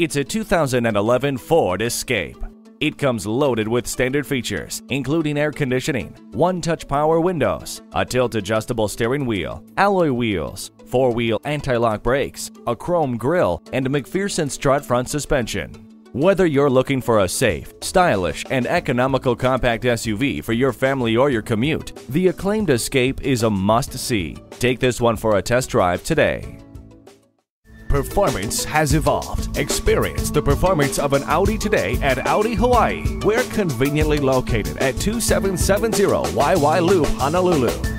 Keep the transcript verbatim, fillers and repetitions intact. It's a two thousand eleven Ford Escape. It comes loaded with standard features, including air conditioning, one-touch power windows, a tilt-adjustable steering wheel, alloy wheels, four-wheel anti-lock brakes, a chrome grille, and McPherson strut front suspension. Whether you're looking for a safe, stylish, and economical compact S U V for your family or your commute, the acclaimed Escape is a must-see. Take this one for a test drive today. Performance has evolved. Experience the performance of an Audi today at Audi Hawaii. We're conveniently located at two seven seven zero Y Y Loop, Honolulu.